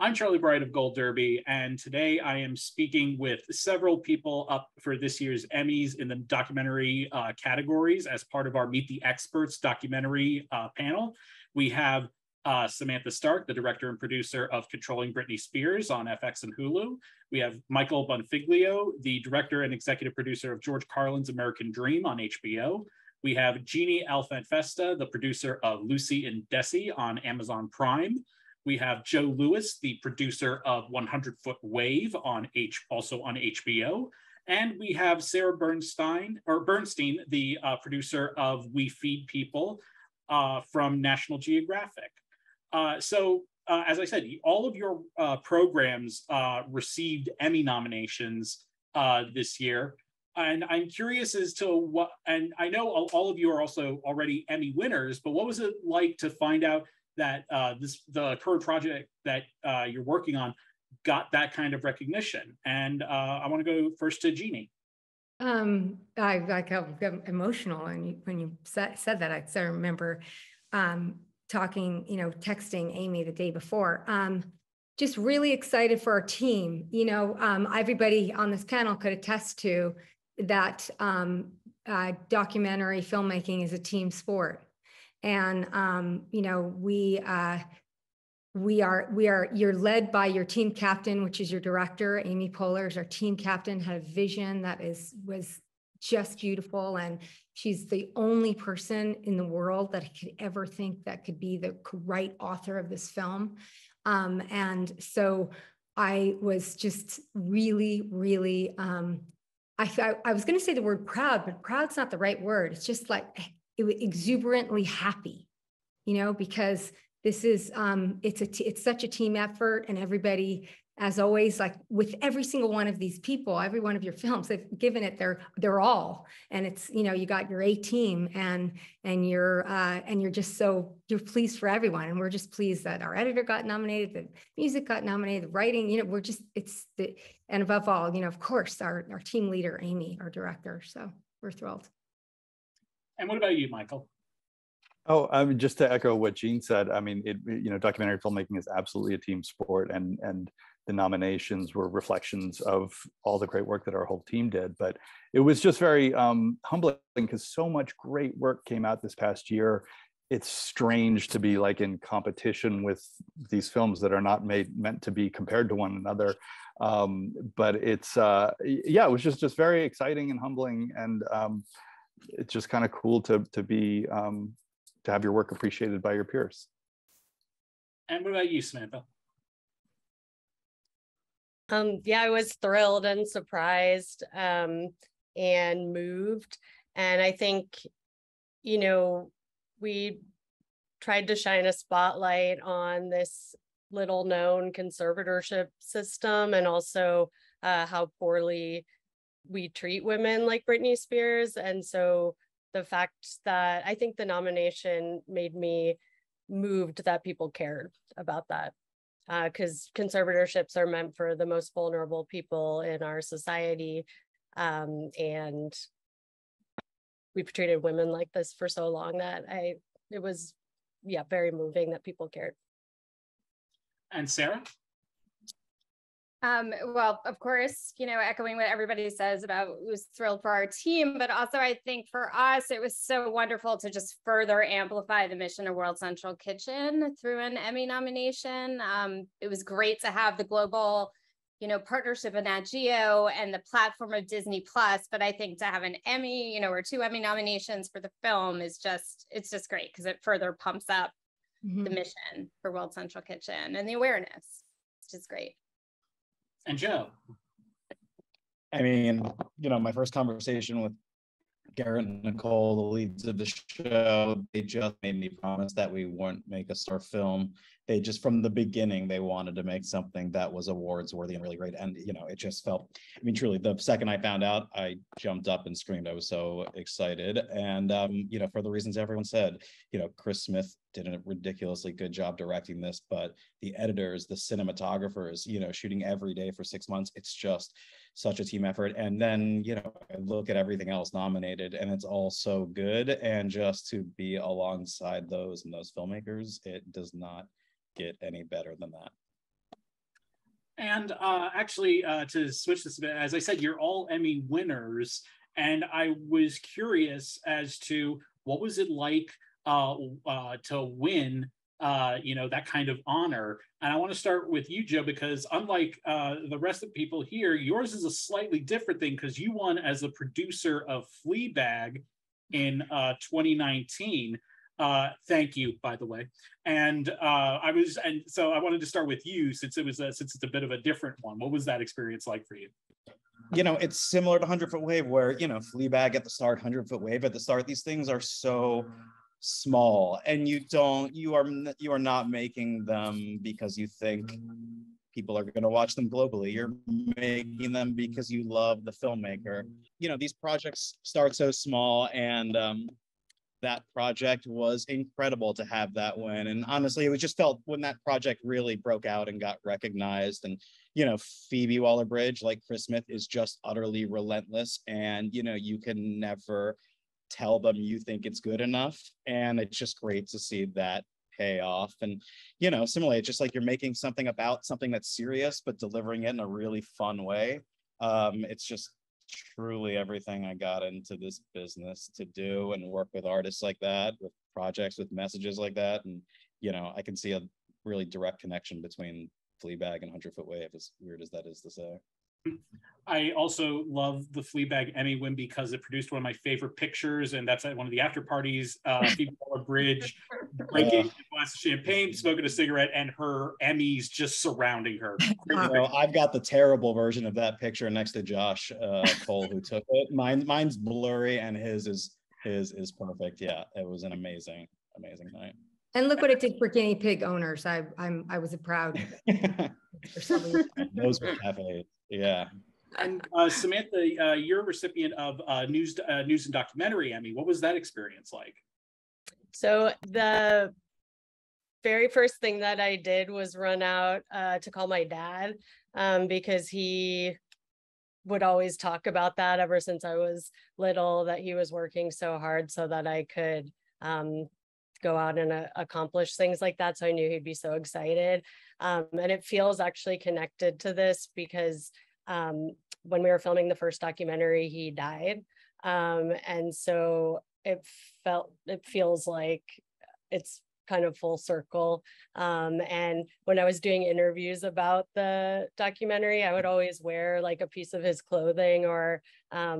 I'm Charlie Bright of Gold Derby, and today I am speaking with several people up for this year's Emmys in the documentary categories as part of our Meet the Experts documentary panel. We have Samantha Stark, the director and producer of Controlling Britney Spears on FX and Hulu. We have Michael Bonfiglio, the director and executive producer of George Carlin's American Dream on HBO. We have Jeanne Elfant Festa, the producer of Lucy and Desi on Amazon Prime. We have Joe Lewis, the producer of 100-Foot Wave, also on HBO. And we have Sarah Bernstein, the producer of We Feed People from National Geographic. So as I said, all of your programs received Emmy nominations this year. And I'm curious as to what, and I know all of you are also already Emmy winners, but what was it like to find out that the current project that you're working on got that kind of recognition? And I want to go first to Jeanne. I got emotional when you said that. I remember texting Amy the day before. Just really excited for our team. Everybody on this panel could attest to that documentary filmmaking is a team sport. And you're led by your team captain, which is your director. Amy Poehler is our team captain, had a vision that was just beautiful. And she's the only person in the world that I could ever think that could be the right author of this film. And so I was just really, really, I was going to say the word proud, but proud's not the right word. It's just like, it was exuberantly happy, because this is, it's such a team effort, and everybody, as always, like with every single one of these people, every one of your films, they've given it their all. And it's, you got your A team, and you're just so, you're pleased for everyone. And we're just pleased that our editor got nominated, the music got nominated, the writing, we're just, and above all, of course, our team leader, Amy, our director. So we're thrilled. And what about you, Michael? Oh, I mean, just to echo what Jeanne said, I mean, documentary filmmaking is absolutely a team sport, and the nominations were reflections of all the great work that our whole team did. But it was just very humbling, because so much great work came out this past year. It's strange to be like in competition with these films that are not meant to be compared to one another. But it's, it was just very exciting and humbling, and it's just kind of cool to have your work appreciated by your peers. And what about you, Samantha? I was thrilled and surprised and moved. And I think, we tried to shine a spotlight on this little known conservatorship system, and also how poorly we treat women like Britney Spears. And so the fact that I think the nomination made me moved that people cared about that, because conservatorships are meant for the most vulnerable people in our society. And we've treated women like this for so long that it was very moving that people cared. And Sarah? Well, of course, echoing what everybody says about, I was thrilled for our team, but also I think for us, it was so wonderful to just further amplify the mission of World Central Kitchen through an Emmy nomination. It was great to have the global, partnership in Nat Geo and the platform of Disney+, but I think to have an Emmy, or two Emmy nominations for the film is it's just great, because it further pumps up the mission for World Central Kitchen and the awareness, which is great. And Joe? I mean, my first conversation with Garrett and Nicole, the leads of the show, they just made me promise that we wouldn't make a star film. They just, from the beginning, they wanted to make something that was awards worthy and really great. And, it just felt, truly, the second I found out, I jumped up and screamed. I was so excited. And, for the reasons everyone said, Chris Smith did a ridiculously good job directing this, but the editors, the cinematographers, shooting every day for 6 months, it's just such a team effort. And then, I look at everything else nominated, and it's all so good. And just to be alongside those filmmakers, it does not get any better than that. And actually, to switch this a bit, as I said, you're all Emmy winners. And I was curious as to what was it like to win, you know, that kind of honor. And I want to start with you, Joe, because unlike the rest of the people here, yours is a slightly different thing because you won as the producer of Fleabag in 2019. Thank you, by the way. And so I wanted to start with you since it's a bit of a different one. What was that experience like for you? You know, it's similar to 100-Foot Wave where, you know, Fleabag at the start, 100-Foot Wave at the start, these things are so small and you are not making them because you think people are going to watch them globally. You're making them because you love the filmmaker. You know, these projects start so small, and that project was incredible to have that win. And honestly, it was just felt when that project really broke out and got recognized. And, you know, Phoebe Waller-Bridge, like Chris Smith, is just utterly relentless. And, you know, you can never tell them you think it's good enough. And it's just great to see that pay off. And, you know, similarly, it's just like you're making something about something that's serious, but delivering it in a really fun way. It's just truly everything I got into this business to do, and work with artists like that, with projects, with messages like that. And, you know, I can see a really direct connection between Fleabag and 100-Foot Wave, as weird as that is to say. I also love the Fleabag Emmy win because it produced one of my favorite pictures, and that's at one of the after parties, Phoebe Waller-Bridge drinking a glass of champagne, smoking a cigarette, and her Emmys just surrounding her. Well, I've got the terrible version of that picture next to Josh Cole, who took it. Mine's blurry, and his is perfect. Yeah, it was an amazing, amazing night. And look what it did for guinea pig owners. I was a proud. Those were cafes. Yeah. And Samantha, you're a recipient of News and Documentary Emmy. What was that experience like? So the very first thing that I did was run out to call my dad because he would always talk about that ever since I was little, that he was working so hard so that I could go out and accomplish things like that. So I knew he'd be so excited. And it feels actually connected to this because when we were filming the first documentary, he died. And so it feels like it's kind of full circle. And when I was doing interviews about the documentary, I would always wear like a piece of his clothing or a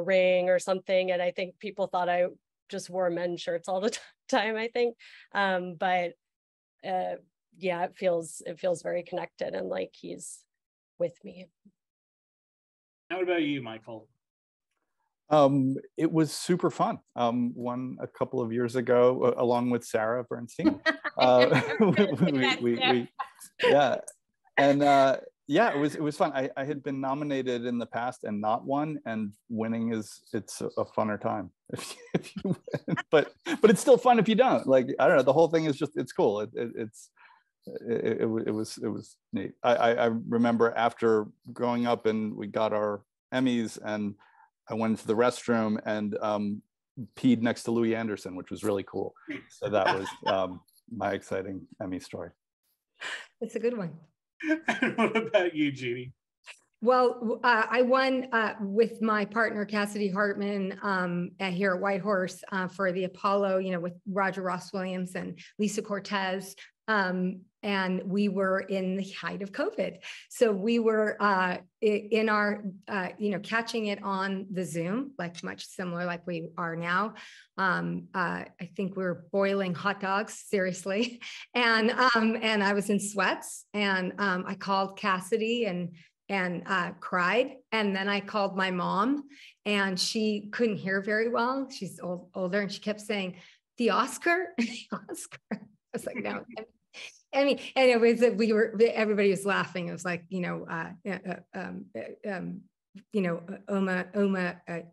ring or something. And I think people thought I just wore men's shirts all the time, I think. Yeah, it feels very connected and like he's with me. How about you, Michael? It was super fun. Won a couple of years ago along with Sarah Bernstein. Yeah, and yeah, it was fun. I had been nominated in the past and not won, and winning it's a funner time if you win. But it's still fun if you don't. Like, I don't know, the whole thing is just it's cool. It was neat. I remember after growing up and we got our Emmys and I went into the restroom and peed next to Louis Anderson, which was really cool. So that was my exciting Emmy story. It's a good one. And what about you, Jeannie? Well, I won with my partner, Cassidy Hartman, here at Whitehorse for the Apollo, you know, with Roger Ross Williams and Lisa Cortez. And we were in the height of COVID. So we were in our, you know, catching it on the Zoom, like much similar like we are now. I think we were boiling hot dogs, seriously. And I was in sweats and I called Cassidy and cried. And then I called my mom and she couldn't hear very well. She's older and she kept saying, the Oscar, the Oscar. I was like, no. I mean, and it was, everybody was laughing. It was like, you know, you know,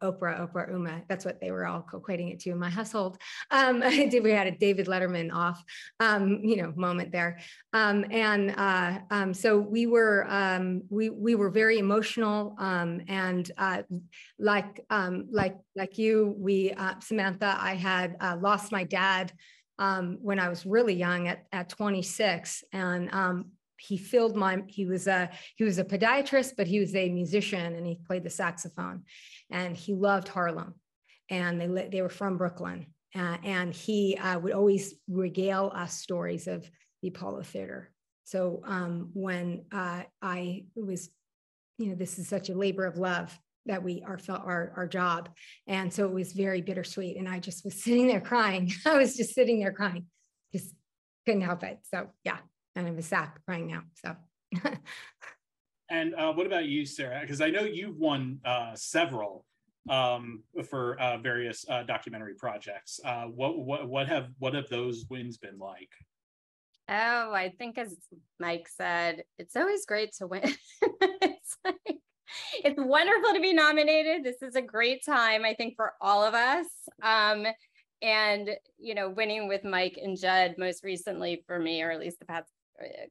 Oprah, Uma. That's what they were all equating it to in my household. We had a David Letterman off, you know, moment there. So we were very emotional. Like you, Samantha, I had lost my dad when I was really young at 26, and he was a podiatrist, but he was a musician and he played the saxophone, and he loved Harlem, and they were from Brooklyn. And he would always regale us stories of the Apollo Theater. So when I was, you know, this is such a labor of love that our job. And so it was very bittersweet. And I just was sitting there crying. Just couldn't help it. So yeah. And I'm a sack crying now. So. And what about you, Sarah? Because I know you've won several for various documentary projects. What have those wins been like? Oh, I think as Mike said, it's always great to win. It's wonderful to be nominated. This is a great time, I think, for all of us. And, you know, winning with Mike and Judd most recently for me, or at least the past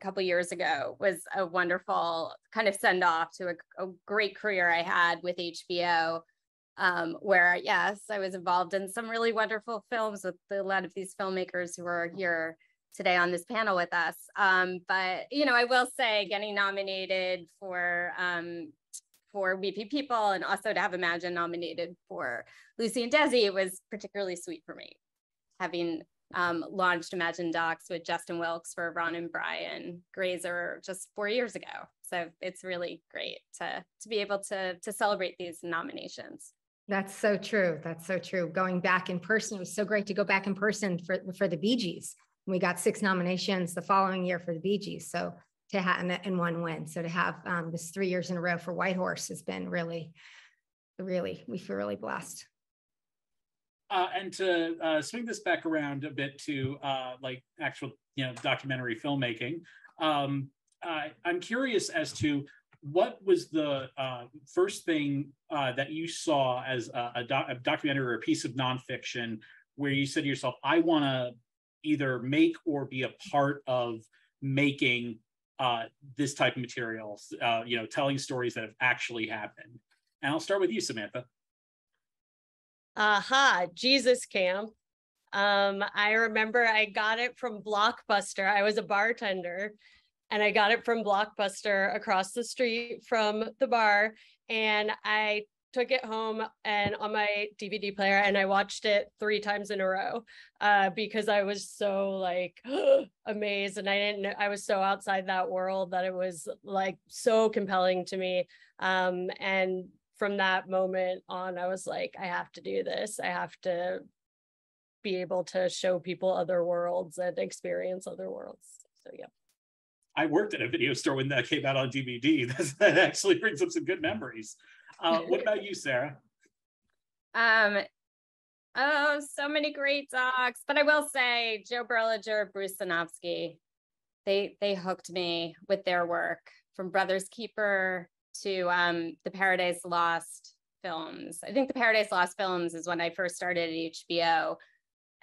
couple years ago, was a wonderful kind of send off to a great career I had with HBO, where, yes, I was involved in some really wonderful films with a lot of these filmmakers who are here today on this panel with us. But, you know, I will say getting nominated for We Feed People, and also to have Imagine nominated for Lucy and Desi, was particularly sweet for me, having launched Imagine Docs with Justin Wilkes for Ron and Brian Grazer just 4 years ago. So it's really great to be able to celebrate these nominations. That's so true. That's so true. Going back in person, it was so great to go back in person for the Bee Gees. We got 6 nominations the following year for the Bee Gees. So to have and 1 win. So to have this 3 years in a row for Whitehorse has been really, really, we feel really blessed. And to swing this back around a bit to like actual, you know, documentary filmmaking, I'm curious as to what was the first thing that you saw as a documentary or a piece of nonfiction where you said to yourself, I want to either make or be a part of making this type of material, you know, telling stories that have actually happened. And I'll start with you, Samantha. Aha, Jesus Camp. I remember I got it from Blockbuster. I was a bartender and I got it from Blockbuster across the street from the bar. And I took it home and on my DVD player and I watched it 3 times in a row because I was so like amazed, and I was so outside that world that it was like so compelling to me. And from that moment on, I was like, I have to do this. I have to be able to show people other worlds and experience other worlds. So yeah. I worked at a video store when that came out on DVD. That actually brings up some good memories. What about you, Sarah? Oh, so many great docs. But I will say Joe Berlinger, Bruce Sinofsky, they hooked me with their work, from Brother's Keeper to the Paradise Lost films. I think the Paradise Lost films is when I first started at HBO.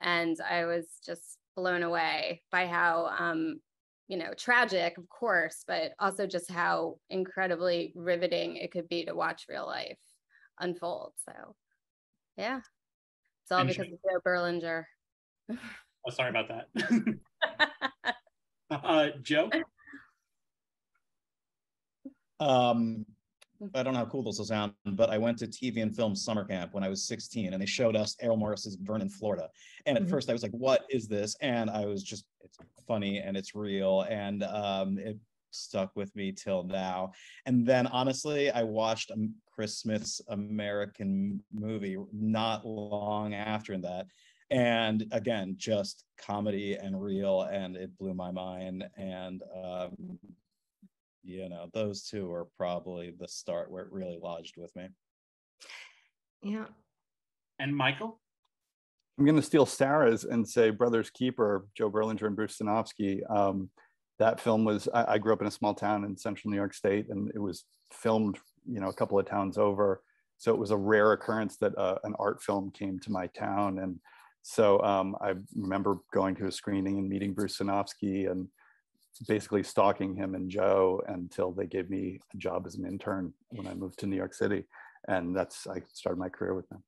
And I was just blown away by how, you know, tragic, of course, but also just how incredibly riveting it could be to watch real life unfold. So, yeah, it's all because of Joe Berlinger. Oh, sorry about that. Joe? I don't know how cool this will sound, but I went to TV and Film Summer Camp when I was 16, and they showed us Errol Morris's Vernon, Florida. And at first I was like, what is this? And I was just, it's funny and it's real. And it stuck with me till now. And then honestly, I watched Chris Smith's American movie not long after that. And again, just comedy and real, and it blew my mind. And you know, those two are probably the start where it really lodged with me. Yeah. And Michael? I'm going to steal Sarah's and say Brother's Keeper, Joe Berlinger and Bruce Sinofsky. That film was, I grew up in a small town in central New York State, and it was filmed, you know, a couple of towns over. So it was a rare occurrence that an art film came to my town. And so I remember going to a screening and meeting Bruce Sinofsky and basically stalking him and Joe until they gave me a job as an intern when I moved to New York City. And that's, I started my career with them.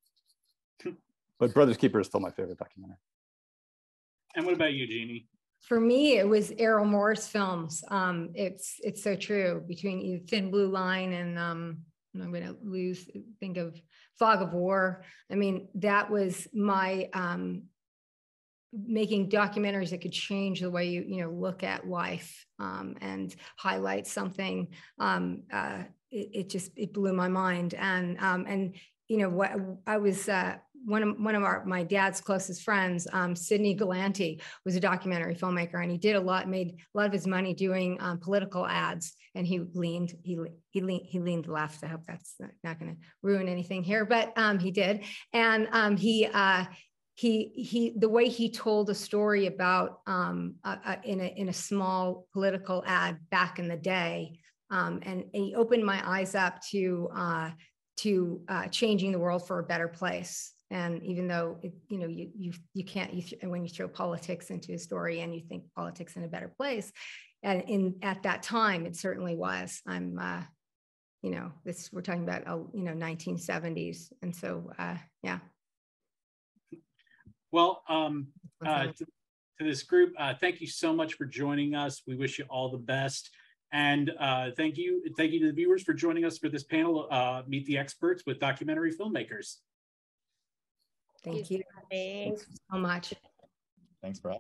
But Brother's Keeper is still my favorite documentary. And what about you, Jeannie? For me, it was Errol Morris films. It's so true, between Thin Blue Line and I'm going to think of Fog of War. I mean, that was my making documentaries that could change the way you look at life and highlight something. It blew my mind, and what I was. One of my dad's closest friends, Sidney Galanti, was a documentary filmmaker, and he made a lot of his money doing political ads, and he leaned left. I hope that's not going to ruin anything here, but he did. And the way he told a story about in a small political ad back in the day, and he opened my eyes up to changing the world for a better place. And even though when you throw politics into a story and you think politics in a better place, and at that time it certainly was. We're talking about 1970s, and so yeah. Well, to this group, thank you so much for joining us. We wish you all the best. And thank you to the viewers for joining us for this panel, Meet the Experts with Documentary Filmmakers. Thank you. Thanks so much. Thanks, Brad.